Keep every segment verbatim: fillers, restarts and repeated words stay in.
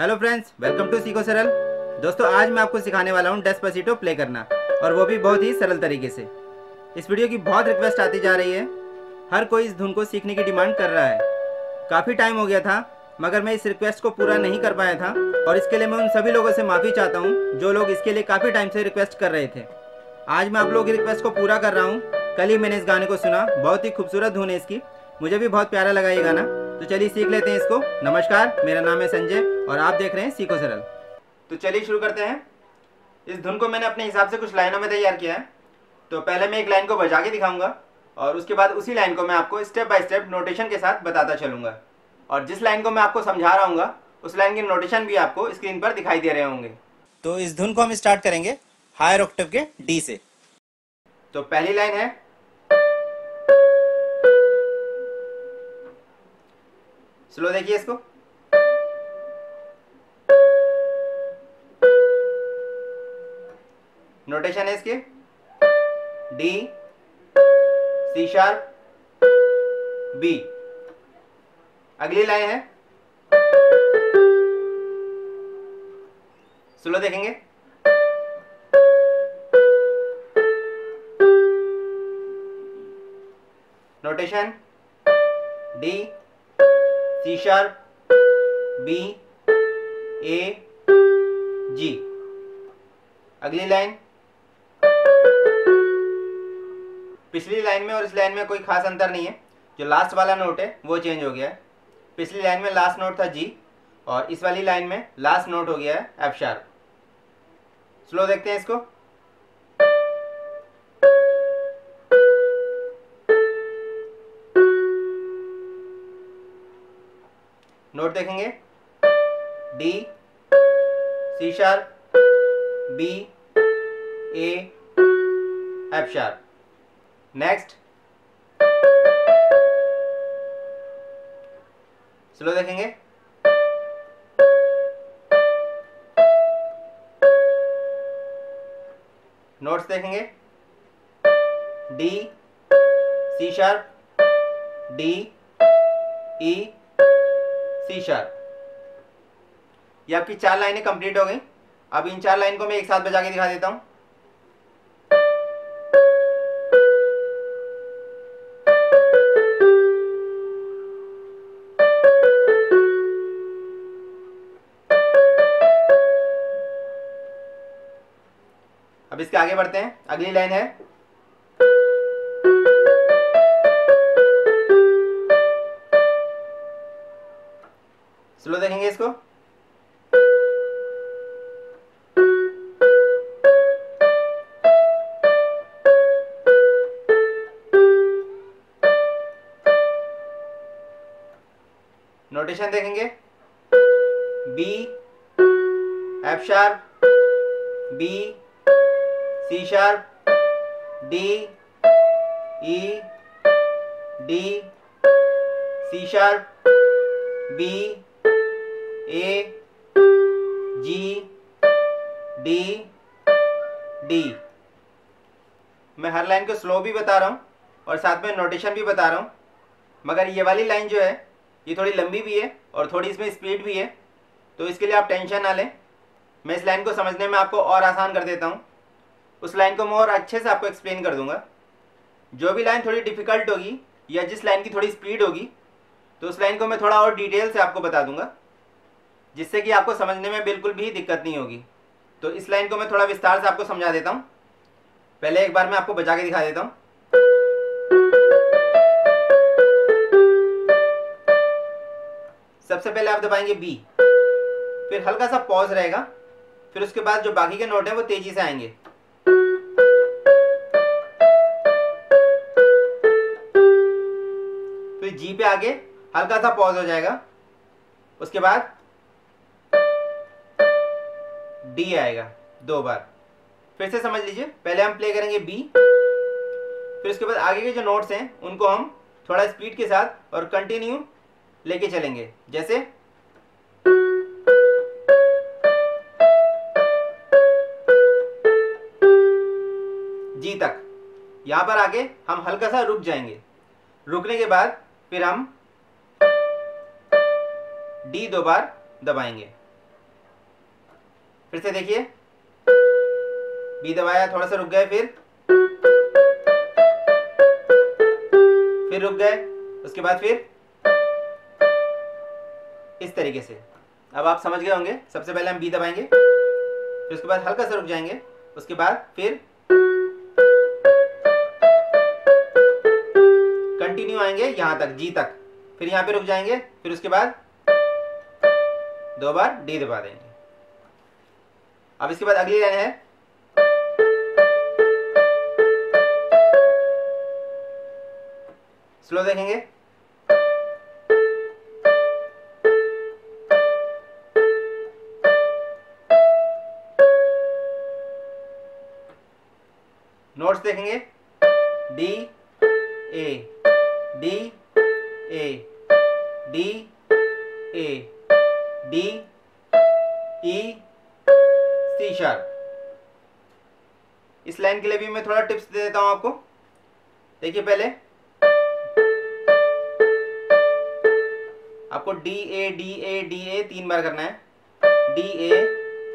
Hello friends, welcome to सीखो सरल। दोस्तों, आज मैं आपको सिखाने वाला हूँ डेस्पासिटो प्ले करना, और वो भी बहुत ही सरल तरीके से। इस वीडियो की बहुत रिक्वेस्ट आती जा रही है, हर कोई इस धुन को सीखने की डिमांड कर रहा है। काफ़ी टाइम हो गया था, मगर मैं इस रिक्वेस्ट को पूरा नहीं कर पाया था, और इसके लिए मैं उन सभी लोगों से माफ़ी चाहता हूँ जो लोग इसके लिए काफ़ी टाइम से रिक्वेस्ट कर रहे थे। आज मैं आप लोगों की रिक्वेस्ट को पूरा कर रहा हूँ। कल ही मैंने इस गाने को सुना, बहुत ही खूबसूरत धुन है इसकी, मुझे भी बहुत प्यारा लगा ये गाना। तो चलिए सीख लेते हैं इसको। नमस्कार, मेरा नाम है संजय और आप देख रहे हैं सीखो सरल। तो चलिए शुरू करते हैं। इस धुन को मैंने अपने हिसाब से कुछ लाइनों में तैयार किया है। तो पहले मैं एक लाइन को बजा के दिखाऊंगा, और उसके बाद उसी लाइन को मैं आपको स्टेप बाय स्टेप नोटेशन के साथ बताता चलूँगा। और जिस लाइन को मैं आपको समझा रहा हूँ उस लाइन के नोटेशन भी आपको स्क्रीन पर दिखाई दे रहे होंगे। तो इस धुन को हम स्टार्ट करेंगे हायर ऑक्टेव के डी से। तो पहली लाइन है, स्लो देखिए इसको। नोटेशन है इसके डी, सी शार्प, बी। अगली लाइन है, स्लो देखेंगे, notation D, C sharp, B, A, G. अगली लाइन, पिछली लाइन में और इस लाइन में कोई खास अंतर नहीं है। जो लास्ट वाला नोट है वो चेंज हो गया है। पिछली लाइन में लास्ट नोट था जी, और इस वाली लाइन में लास्ट नोट हो गया है एफ शार्प। स्लो देखते हैं इसको। नोट देखेंगे D, C sharp, B, A, F sharp. Next, slow देखेंगे, नोट्स देखेंगे D, C sharp, D, E, C sharp. ये आपकी चार लाइनें कंप्लीट हो गई। अब इन चार लाइन को मैं एक साथ बजा के दिखा देता हूं। अब इसके आगे बढ़ते हैं। अगली लाइन है, स्लो देखेंगे इसको, नोटेशन देखेंगे B, F sharp, B, C sharp, D, E, D, C sharp, B, A, G, D, D. मैं हर लाइन को स्लो भी बता रहा हूँ और साथ में नोटेशन भी बता रहा हूँ, मगर ये वाली लाइन जो है ये थोड़ी लंबी भी है और थोड़ी इसमें स्पीड भी है। तो इसके लिए आप टेंशन ना लें, मैं इस लाइन को समझने में आपको और आसान कर देता हूँ। उस लाइन को मैं और अच्छे से आपको एक्सप्लेन कर दूँगा। जो भी लाइन थोड़ी डिफ़िकल्ट होगी या जिस लाइन की थोड़ी स्पीड होगी, तो उस लाइन को मैं थोड़ा और डिटेल से आपको बता दूँगा, जिससे कि आपको समझने में बिल्कुल भी दिक्कत नहीं होगी। तो इस लाइन को मैं थोड़ा विस्तार से आपको समझा देता हूँ। पहले एक बार मैं आपको बजा के दिखा देता हूँ। सबसे पहले आप दबाएंगे बी, फिर हल्का सा पॉज रहेगा, फिर उसके बाद जो बाकी के नोट हैं वो तेजी से आएंगे। फिर जी पे आगे हल्का सा पॉज हो जाएगा, उसके बाद डी आएगा दो बार। फिर से समझ लीजिए, पहले हम प्ले करेंगे बी, फिर उसके बाद आगे के जो नोट्स हैं उनको हम थोड़ा स्पीड के साथ और कंटिन्यू लेके चलेंगे। जैसे जी तक, यहाँ पर आगे हम हल्का सा रुक जाएंगे। रुकने के बाद फिर हम डी दो बार दबाएंगे। फिर से देखिए, बी दबाया, थोड़ा सा रुक गए, फिर फिर रुक गए, उसके बाद फिर इस तरीके से। अब आप समझ गए होंगे। सबसे पहले हम बी दबाएंगे, फिर उसके बाद हल्का सा रुक जाएंगे, उसके बाद फिर कंटिन्यू आएंगे यहां तक, जी तक, फिर यहां पे रुक जाएंगे, फिर उसके बाद दो बार डी दबा देंगे। अब इसके बाद अगली लाइन है, स्लो देखेंगे, नोट्स देखेंगे, D A D A D A D E C sharp. इस लाइन के लिए भी मैं थोड़ा टिप्स दे देता हूं आपको। देखिए, पहले आपको D A D A D A तीन बार करना है, D A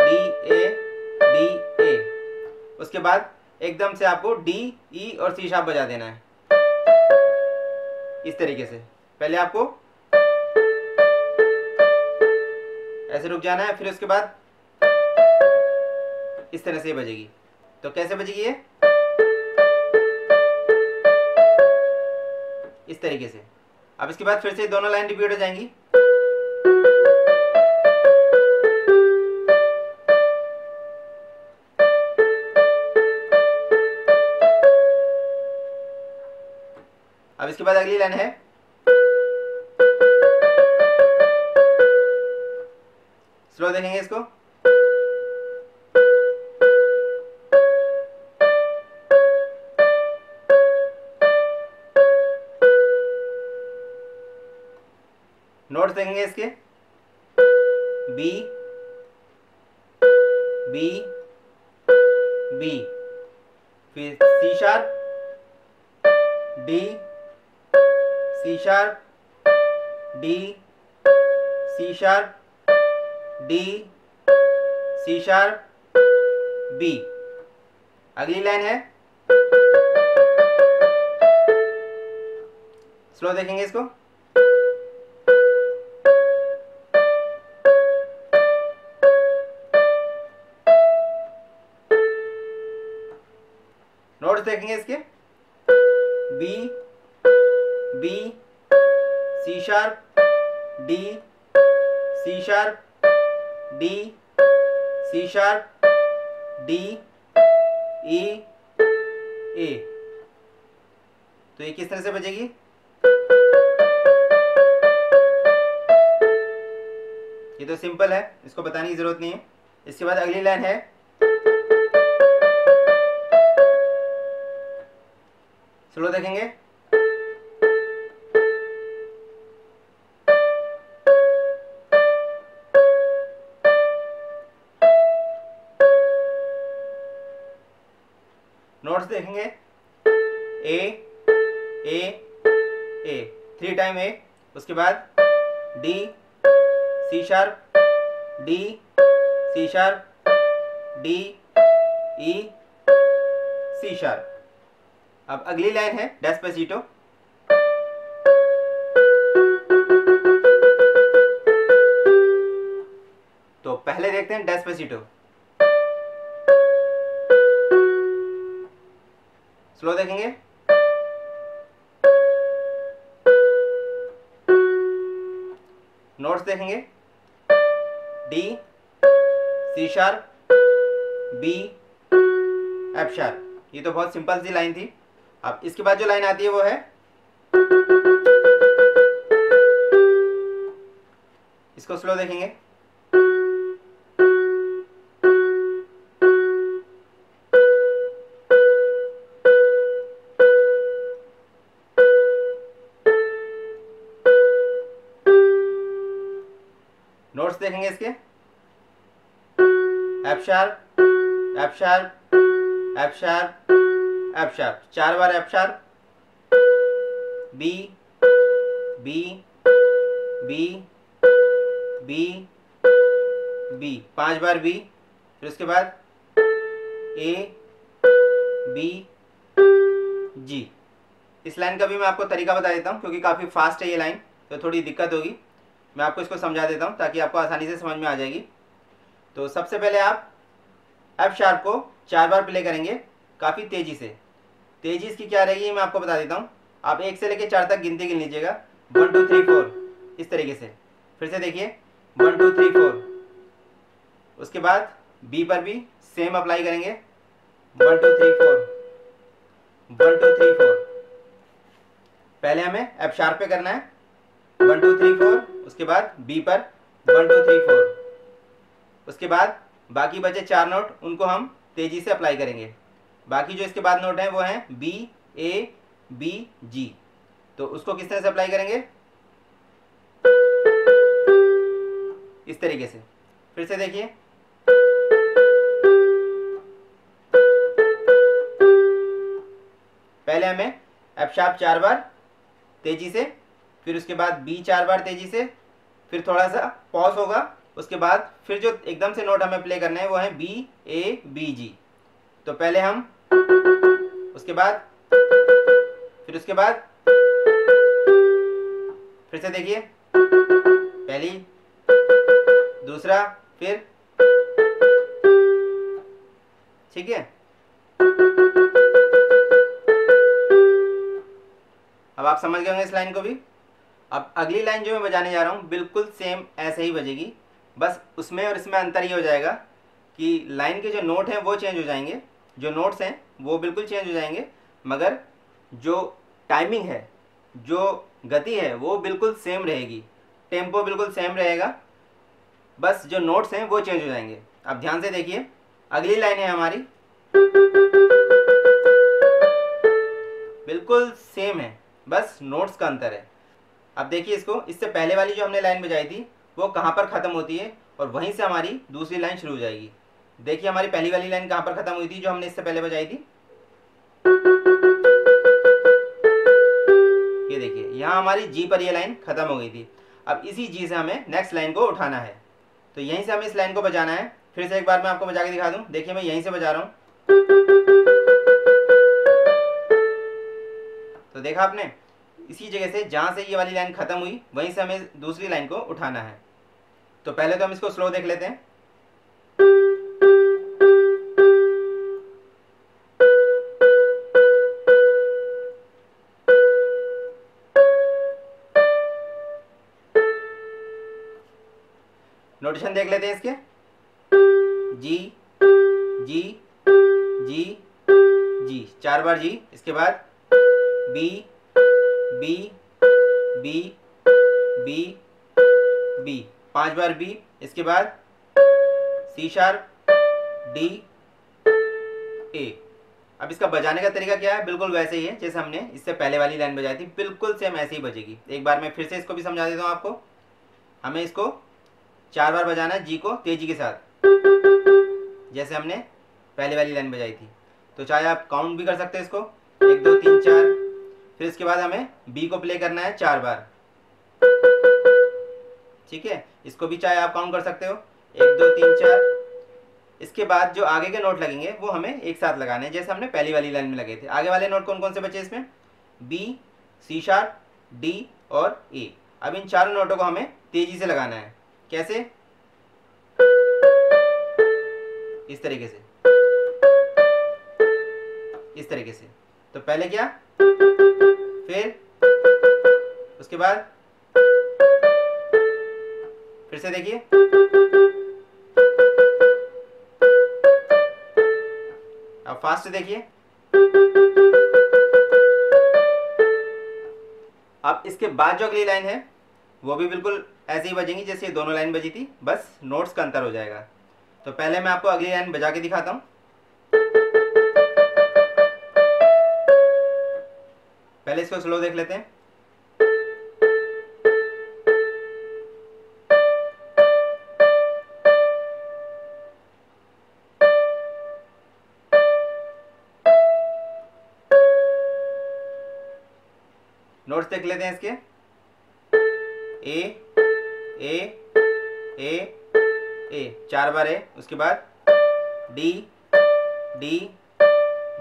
D A D A, उसके बाद एकदम से आपको डी ई और सी शार्प बजा देना है इस तरीके से। पहले आपको ऐसे रुक जाना है, फिर उसके बाद इस तरह से बजेगी। तो कैसे बजेगी ये? इस तरीके से। अब इसके बाद फिर से दोनों लाइन रिपीट हो जाएंगी। अब इसके बाद अगली लाइन है, स्लो देखेंगे इसको, नोट्स देखेंगे इसके, बी बी बी, फिर C sharp, D C sharp, D C sharp, D C sharp, B. अगली लाइन है, स्लो देखेंगे इसको, नोट्स देखेंगे इसके, B B C sharp, D C sharp, D C sharp, D E A. तो ये किस तरह से बजेगी? ये तो सिंपल है, इसको बताने की जरूरत नहीं है। इसके बाद अगली लाइन है, स्लो देखेंगे, नोट्स देखेंगे, ए ए ए, थ्री टाइम ए, उसके बाद D C sharp, D C sharp, D E C sharp. अब अगली लाइन है, डेस्पासीटो, तो पहले देखते हैं डेस्पासीटो, स्लो देखेंगे, नोट्स देखेंगे, D C sharp, B F sharp. ये तो बहुत सिंपल सी लाइन थी। अब इसके बाद जो लाइन आती है वो है, इसको स्लो देखेंगे, नोट्स देखेंगे इसके, F sharp, F sharp, F sharp, F sharp, चार बार F sharp, B B B B B, पांच बार बी, फिर उसके बाद ए बी जी। इस लाइन का भी मैं आपको तरीका बता देता हूँ, क्योंकि काफ़ी फास्ट है ये लाइन तो थोड़ी दिक्कत होगी। मैं आपको इसको समझा देता हूँ ताकि आपको आसानी से समझ में आ जाएगी। तो सबसे पहले आप एफ शार्प को चार बार प्ले करेंगे काफ़ी तेज़ी से। तेज़ी इसकी क्या रहेगी मैं आपको बता देता हूँ। आप एक से लेकर चार तक गिनती गिन लीजिएगा, वन टू थ्री फोर इस तरीके से। फिर से देखिए वन टू थ्री फोर। उसके बाद बी पर भी सेम अप्लाई करेंगे, one two three four one two three four. पहले हमें एफ शार्प पे करना है वन टू थ्री फोर, उसके बाद बी पर वन टू थ्री फोर। उसके बाद बाकी बचे चार नोट उनको हम तेज़ी से अप्लाई करेंगे। बाकी जो इसके बाद नोट हैं वो हैं बी ए बी जी। तो उसको किस तरह से अप्लाई करेंगे, इस तरीके से। फिर से देखिए पहले हमें एफ शार्प चार बार तेज़ी से, फिर उसके बाद बी चार बार तेज़ी से, फिर थोड़ा सा पॉज होगा, उसके बाद फिर जो एकदम से नोट हमें प्ले करना है वो है बी ए बी जी। तो पहले हम, उसके बाद, फिर उसके बाद, फिर से देखिए पहली, दूसरा, फिर, ठीक है। अब आप समझ गए होंगे इस लाइन को भी। अब अगली लाइन जो मैं बजाने जा रहा हूँ बिल्कुल सेम ऐसे ही बजेगी, बस उसमें और इसमें अंतर ये हो जाएगा कि लाइन के जो नोट हैं वो चेंज हो जाएंगे, जो नोट्स हैं वो बिल्कुल चेंज हो जाएंगे, मगर जो टाइमिंग है, जो गति है वो बिल्कुल सेम रहेगी, टेम्पो बिल्कुल सेम रहेगा, बस जो नोट्स हैं वो चेंज हो जाएंगे। अब ध्यान से देखिए अगली लाइन है हमारी, बिल्कुल सेम है, बस नोट्स का अंतर है। अब देखिए इसको, इससे पहले वाली जो हमने लाइन बजाई थी वो कहाँ पर ख़त्म होती है और वहीं से हमारी दूसरी लाइन शुरू हो जाएगी। देखिए हमारी पहली वाली लाइन कहाँ पर ख़त्म हुई थी जो हमने इससे पहले बजाई थी, ये देखिए यहाँ हमारी जी पर ये लाइन ख़त्म हो गई थी। अब इसी जी से हमें नेक्स्ट लाइन को उठाना है, तो यहीं से हमें इस लाइन को बजाना है। फिर से एक बार मैं आपको बजा के दिखा दूँ। देखिए मैं यहीं से बजा रहा हूँ, तो देखा आपने, इसी जगह से जहाँ से ये वाली लाइन ख़त्म हुई वहीं से हमें दूसरी लाइन को उठाना है। तो पहले तो हम इसको स्लो देख लेते हैं। नोटेशन देख लेते हैं इसके, जी जी जी जी, चार बार जी, इसके बाद B B B B B, पांच बार बी, इसके बाद सी शार्प डी ए। अब इसका बजाने का तरीका क्या है, बिल्कुल वैसे ही है जैसे हमने इससे पहले वाली लाइन बजाई थी, बिल्कुल सेम ऐसे ही बजेगी। एक बार मैं फिर से इसको भी समझा देता हूँ आपको। हमें इसको चार बार बजाना है, जी को तेजी के साथ, जैसे हमने पहले वाली लाइन बजाई थी। तो चाहे आप काउंट भी कर सकते हैं इसको, एक दो तीन चार। फिर इसके बाद हमें बी को प्ले करना है चार बार, ठीक है। इसको भी चाहे आप काउंट कर सकते हो, एक दो तीन चार। इसके बाद जो आगे के नोट लगेंगे वो हमें एक साथ लगाने हैं, जैसे हमने पहली वाली लाइन में लगे थे। आगे वाले नोट कौन कौन से बचे इसमें, बी सी शार्प डी और ए। अब इन चारों नोटों को हमें तेजी से लगाना है, कैसे, इस तरीके से, इस तरीके से। तो पहले क्या, फिर, उसके बाद, फिर से देखिए, अब फास्ट देखिए। अब इसके बाद जो अगली लाइन है वो भी बिल्कुल ऐसे ही बजेंगी जैसे ये दोनों लाइन बजी थी, बस नोट्स का अंतर हो जाएगा। तो पहले मैं आपको अगली लाइन बजा के दिखाता हूँ। पहले इसको स्लो देख लेते हैं। नोट्स देख लेते हैं इसके, ए ए ए ए, चार बार है, उसके बाद D D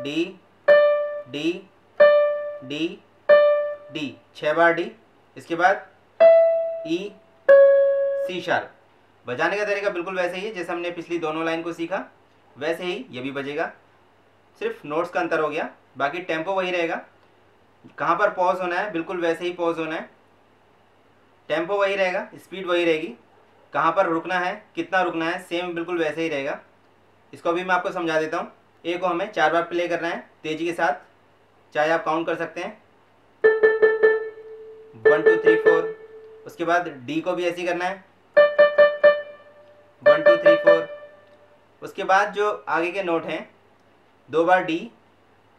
D D D D छः बार डी। इसके बाद ई सी शार्प। बजाने का तरीका बिल्कुल वैसे ही है जैसे हमने पिछली दोनों लाइन को सीखा, वैसे ही ये भी बजेगा, सिर्फ नोट्स का अंतर हो गया, बाकी टेम्पो वही रहेगा। कहाँ पर पॉज होना है बिल्कुल वैसे ही पॉज होना है, टेम्पो वही रहेगा, स्पीड वही रहेगी, कहाँ पर रुकना है कितना रुकना है सेम बिल्कुल वैसे ही रहेगा। इसको भी मैं आपको समझा देता हूँ। ए को हमें चार बार प्ले करना है तेज़ी के साथ, चाहे आप काउंट कर सकते हैं वन टू थ्री फोर। उसके बाद डी को भी ऐसे ही करना है वन टू थ्री फोर। उसके बाद जो आगे के नोट हैं दो बार डी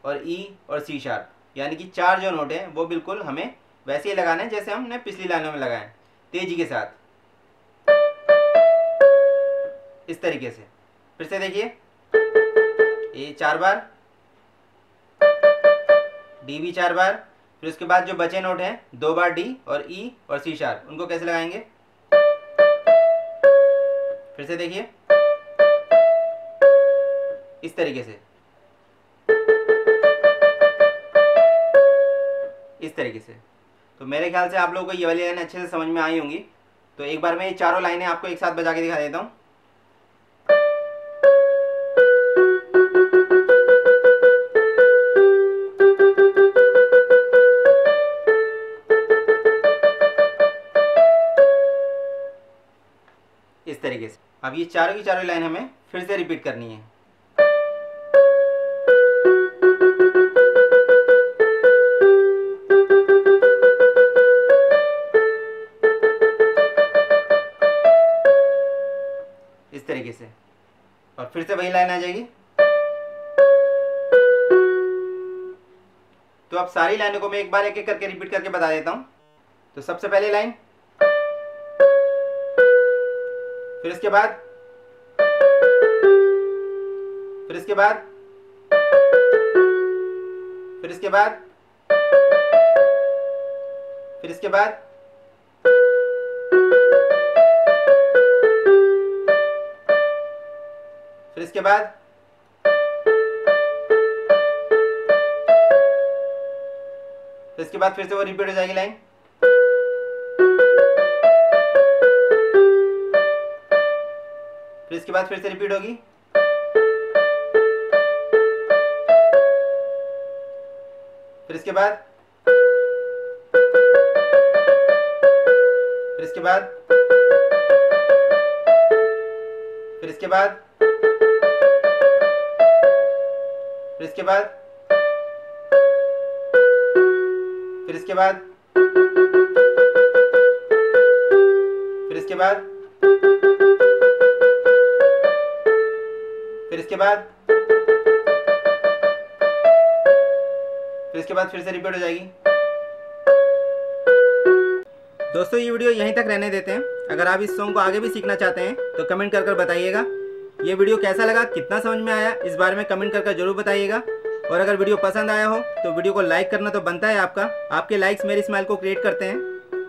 और ई और सी शार्प, यानी कि चार जो नोट हैं वो बिल्कुल हमें वैसे ही लगाने हैं जैसे हमने पिछली लाइनों में लगाए हैं, तेज़ी के साथ इस तरीके से। फिर से देखिए, ए चार बार, डी भी चार बार, फिर उसके बाद जो बचे नोट हैं दो बार डी और ई और सी शार्प, उनको कैसे लगाएंगे फिर से देखिए इस तरीके से, इस तरीके से। तो मेरे ख्याल से आप लोगों को ये वाली लाइन अच्छे से समझ में आई होंगी। तो एक बार मैं ये चारों लाइनें आपको एक साथ बजा के दिखा देता हूँ। इस तरीके से अब ये चारों की चारों लाइन हमें फिर से रिपीट करनी है। इस तरीके से और फिर से वही लाइन आ जाएगी। तो अब सारी लाइनों को मैं एक बार एक एक करके रिपीट करके बता देता हूँ। तो सबसे पहले लाइन, फिर इसके बाद फिर इसके बाद फिर इसके बाद फिर इसके बाद फिर इसके बाद फिर इसके बाद फिर से वो रिपीट हो जाएगी लाइन। फिर इसके बाद फिर से रिपीट होगी। फिर इसके बाद फिर इसके बाद फिर इसके बाद फिर इसके बाद फिर इसके बाद फिर इसके बाद फिर इसके बाद फिर इसके बाद फिर से रिपीट हो जाएगी। दोस्तों ये वीडियो यहीं तक रहने देते हैं। अगर आप इस सॉन्ग को आगे भी सीखना चाहते हैं तो कमेंट कर कर बताइएगा। ये वीडियो कैसा लगा, कितना समझ में आया, इस बारे में कमेंट कर कर जरूर बताइएगा। और अगर वीडियो पसंद आया हो तो वीडियो को लाइक करना तो बनता है आपका, आपके लाइक्स मेरी स्माइल को क्रिएट करते हैं।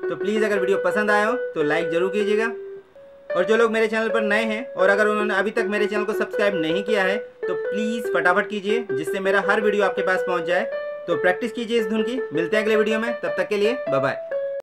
तो प्लीज़ अगर वीडियो पसंद आया हो तो लाइक ज़रूर कीजिएगा। और जो लोग मेरे चैनल पर नए हैं और अगर उन्होंने अभी तक मेरे चैनल को सब्सक्राइब नहीं किया है तो प्लीज़ फटाफट कीजिए, जिससे मेरा हर वीडियो आपके पास पहुंच जाए। तो प्रैक्टिस कीजिए इस धुन की। मिलते हैं अगले वीडियो में, तब तक के लिए बाय बाय।